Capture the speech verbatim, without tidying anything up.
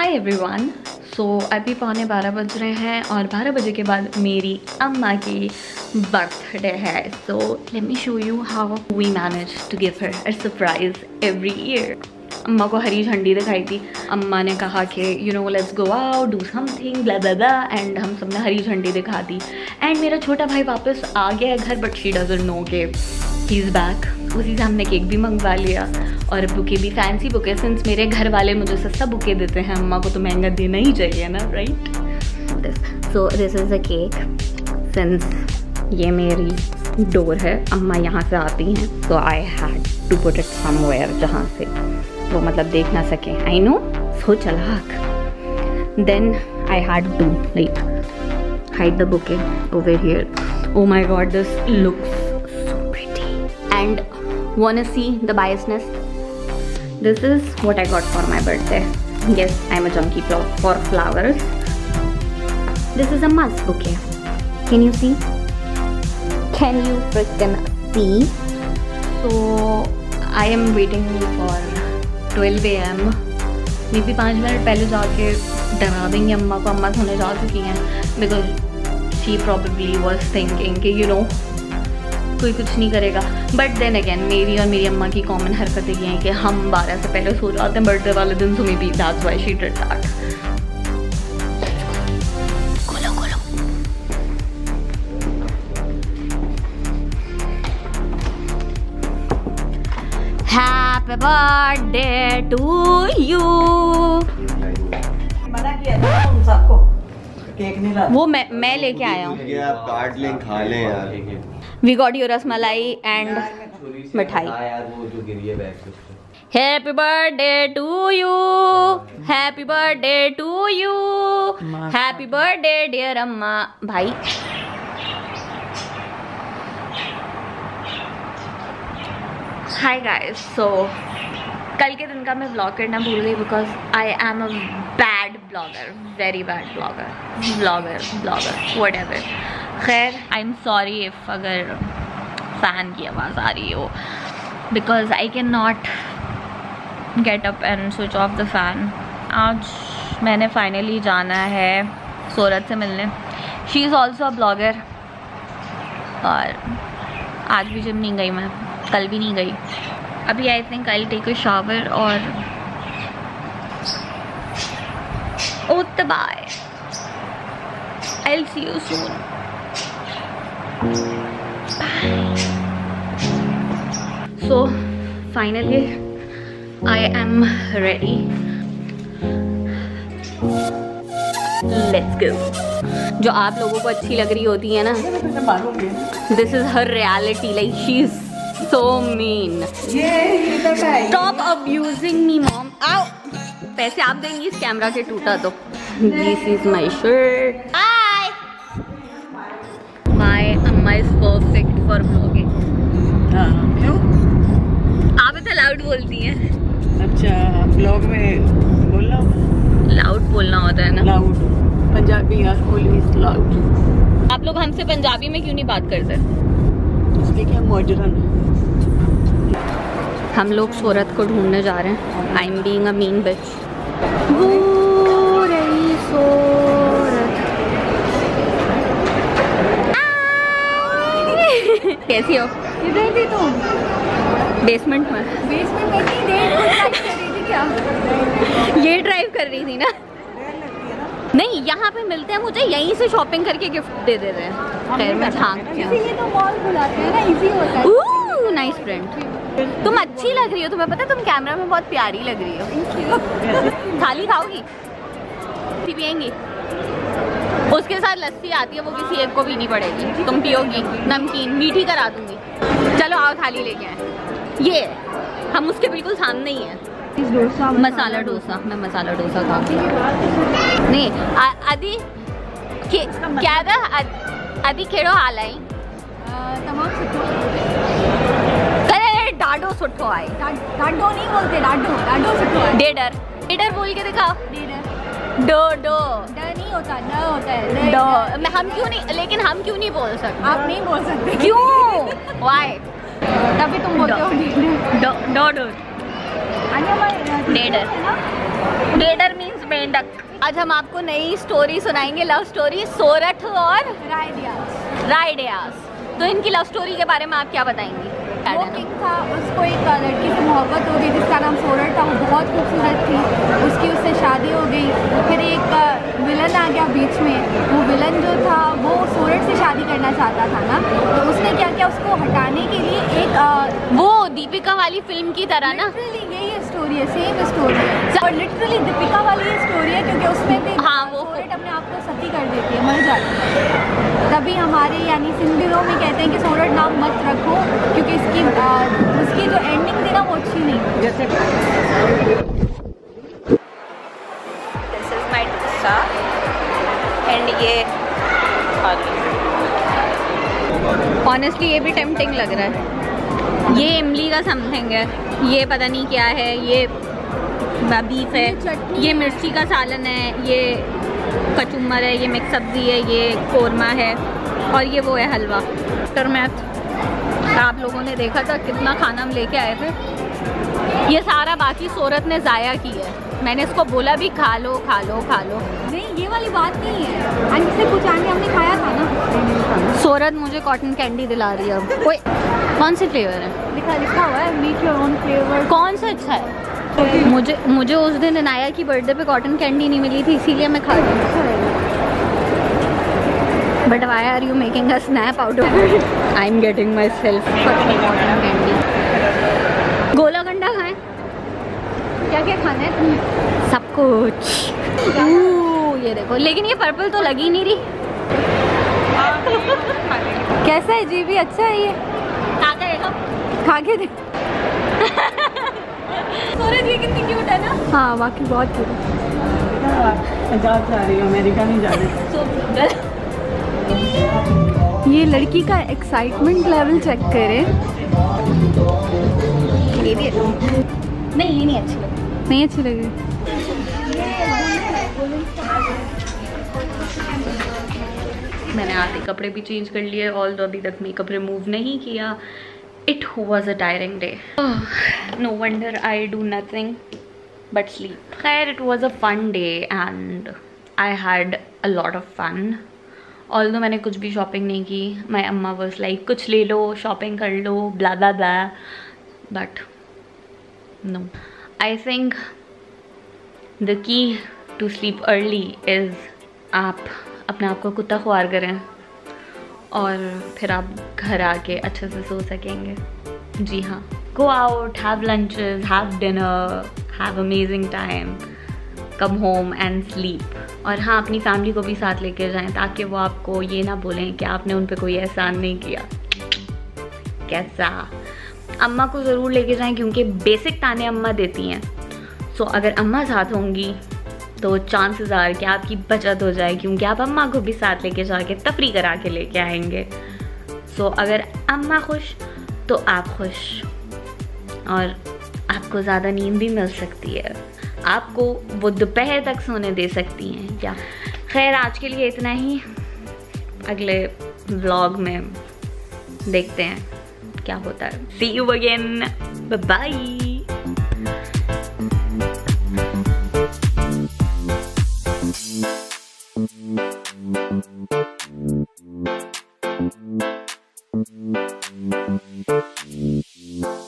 Hi everyone. सो अभी पौने बारह बज रहे हैं और बारह बजे के बाद मेरी अम्मा की बर्थडे है। So let me show you how we manage to give her a surprise every year. अम्मा को हरी झंडी दिखाई थी। अम्मा ने कहा कि you know let's go out do something blah blah blah, and हम सबने हरी झंडी दिखा दी। एंड मेरा छोटा भाई वापस आ गया है घर, बट शी डजंट नो के ही इज़ बैक। उसी से हमने केक भी मंगवा लिया और बुके भी, फैंसी बुके। सिंस मेरे घर वाले मुझे सस्ता बुके देते हैं, अम्मा को तो महंगा देना ही चाहिए ना, right. So this is a cake. Since ये मेरी डोर है, अम्मा यहाँ से आती हैं, so I had to put it somewhere जहाँ से वो मतलब देख ना सके। आई नो सो चालाक। Then I had to like hide the bouquet over here. Oh my God, this looks so pretty and wanna see the biasness. This is what I got for my birthday. Yes, I'm a junkie for flowers. This is a musk bouquet. Can you see? Can you freaking see? So I am waiting for twelve A M maybe पाँच minute पहले जाके डरा देंगे अम्मा को। अम्मा सोने जा चुकी हैं because she probably was thinking कि you know कोई कुछ नहीं करेगा। बट देन अगेन मेरी और मेरी अम्मा की कॉमन हरकतें ये हैं कि हम बारह से पहले सो जाते हैं बर्थडे वाले दिन। So maybe that's why she did that. खोलो खोलो। Happy birthday to you. मना किया था तुम सबको केक नहीं लाना। वो मैं मैं लेके आया हूँ। आप कार्ड लें, खा लें यार। We got your rasmalai and mithai. Happy birthday to you, happy birthday to you, happy birthday dear Amma. भाई हाय गाइस। सो कल के दिन का मैं ब्लॉग करना भूल गई because I am a bad blogger, very bad blogger blogger blogger whatever. खैर आई एम सॉरी इफ़ अगर फ़ैन की आवाज़ आ रही हो because I can not get up and switch off the fan. आज मैंने फाइनली जाना है सोरत से मिलने। She is also a blogger. और आज भी जिम नहीं गई मैं, कल भी नहीं गई। अभी I think I take a shower और oh bye, I will see you soon. So finally I am ready, let's go. जो आप लोगों को अच्छी लग रही होती है ना, this is her reality. Like she is So mean. Stop abusing me, mom. Ow. पैसे आप देंगी इस कैमरा के टूटा तो। This is my shirt. Hi. My amma is perfect for vlogging. क्यों? आप इतना loud बोलती हैं। अच्छा, vlog में बोलना? Loud बोलना होता है ना? Loud. Punjabi are always loud. आप लोग हमसे पंजाबी में क्यों नहीं बात करते? इसलिए कि हम मॉडर्न हैं। हम लोग सोरत को ढूंढने जा रहे हैं। I am being a mean bitch. वो रही सोरत। कैसी हो? इधर भी तुम? बेसमेंट में। बेसमेंट में इतनी देर ड्राइव कर रही थी क्या? ये ड्राइव कर रही थी ना? नहीं, यहाँ पे मिलते हैं। मुझे यहीं से शॉपिंग करके गिफ्ट दे दे रहे हैं। खैर मैं झांकती हूँ। इसीलिए तो मॉल बुलाते हैं ना, इजी होता है। Oh nice friend. तुम अच्छी लग रही हो, तुम्हें पता है, तुम कैमरा में बहुत प्यारी लग रही हो। थाली खाओगी? लस्सी पियेंगी? उसके साथ लस्सी आती है, वो किसी एक को भी नहीं पड़ेगी, तुम पियोगी। नमकीन मीठी करा दूंगी। चलो आओ थाली लेके आए। ये हम उसके बिल्कुल सामने ही हैं। डोसा, मसाला डोसा। मैं मसाला डोसा खाती हूँ। नहीं आदि क्या था? आदि केड़ो हाल आई? तमाम सुठो। अरे डाडो सुठो आई। डाडो नहीं बोलते, डाडो डाडो सुठो आई। डेडर डेडर बोल के दिखाओ। डेडर डो डो डर नहीं होता, ड होता है डो। मैं हम क्यों नहीं, लेकिन हम क्यों नहीं बोल सकते? आप नहीं बोल सकते क्यों? वाई? तभी तुम बोलते हो डो डो। डेडर डेडर मीन्स मेंढक। आज हम आपको नई स्टोरी सुनाएंगे, लव स्टोरी, सोरठ और राय दियाच। राय दियाच, तो इनकी लव स्टोरी के बारे में आप क्या बताएंगी? वो किंग था, उसको एक लड़की से मोहब्बत हो गई जिसका नाम सोरठ था। वो बहुत खूबसूरत थी, उसकी उससे शादी हो गई। फिर एक विलन आ गया बीच में। वो विलन जो था वो सोरठ से शादी करना चाहता था ना, तो उसने क्या किया, उसको हटाने के लिए एक आ, वो दीपिका वाली फिल्म की तरह ना, यही स्टोरी है, सेम स्टोरी है। और लिटरली दीपिका वाली ये स्टोरी है क्योंकि उसमें भी हाँ वो सोरठ अपने आप को सती कर देती है, मर जाती है। तभी हमारे यानी सिंधी लोग में कहते हैं कि सोरठ नाम मत रखो क्योंकि इसकी आ, उसकी जो एंडिंग थी ना वो अच्छी नहीं। जैसे दिस इज माय सा एंड ये ऑनेस्टली ये भी टेम्पटिंग लग रहा है। ये इमली का समथिंग है, ये पता नहीं क्या है, ये बीफ है, ये, ये मिर्ची का सालन है, ये कचुम्बर है, ये मिक्स सब्जी है, ये कोरमा है और ये वो है हलवा। आफ्टर मैथ आप लोगों ने देखा था कितना खाना हम लेके आए थे। ये सारा बाकी सोरठ ने ज़ाया किया है। मैंने इसको बोला भी खा लो खा लो खा लो, नहीं ये वाली बात नहीं है, अंक से कुछ आने हमने खाया था ना। सोरठ मुझे कॉटन कैंडी दिला रही है। कोई कौन सी फ्लेवर है लिखा लिखा हुआ है, मीट योर ओन फ्लेवर, कौन सा अच्छा है? मुझे मुझे उस दिन इनाया की बर्थडे पे कॉटन कैंडी नहीं मिली थी इसीलिए मैं खा रही हूँ। But why are you making a snap out of it? I am getting myself cotton candy. गोला गंडा खाएं, क्या क्या खाना है? सब कुछ। ये देखो, लेकिन ये पर्पल तो लगी नहीं रही। कैसा है जी? भी अच्छा है, ये खा के देखो, खा के देखो। सोरठ ये कितनी क्यूट है ना। हाँ बाकी बहुत क्यूट है। जा रही हूँ अमेरिका, नहीं जा रही। ये लड़की का एक्साइटमेंट लेवल चेक करें। ये भी नहीं, ये नहीं अच्छी लगी, नहीं अच्छी लगी। मैंने आधे कपड़े भी चेंज कर लिए, ऑल दो अभी तक मेकअप रिमूव नहीं किया। It was a tiring day. Oh, no wonder I do nothing but sleep. Khair, it was a fun day and I had a lot of fun. Although मैंने कुछ भी shopping नहीं की, my amma was like कुछ ले लो, shopping कर लो, blah blah blah. But no, I think the key to sleep early is आप अपने आप को कुत्ता खुआर करें और फिर आप घर आके अच्छे से सो सकेंगे। जी हाँ, go out, have lunches, have dinner, have amazing time, come home and sleep. और हाँ, अपनी फैमिली को भी साथ लेके जाएं ताकि वो आपको ये ना बोलें कि आपने उन पे कोई एहसान नहीं किया। कैसा? अम्मा को ज़रूर लेके जाएं क्योंकि बेसिक ताने अम्मा देती हैं। सो अगर अम्मा साथ होंगी तो चांसेस आर कि आपकी बचत हो जाए क्योंकि आप अम्मा को भी साथ लेके जाके तफरी करा के लेके आएंगे। सो so, अगर अम्मा खुश तो आप खुश और आपको ज़्यादा नींद भी मिल सकती है, आपको वो दोपहर तक सोने दे सकती हैं। क्या खैर, आज के लिए इतना ही। अगले व्लॉग में देखते हैं क्या होता है। See you again, bye. Thank you.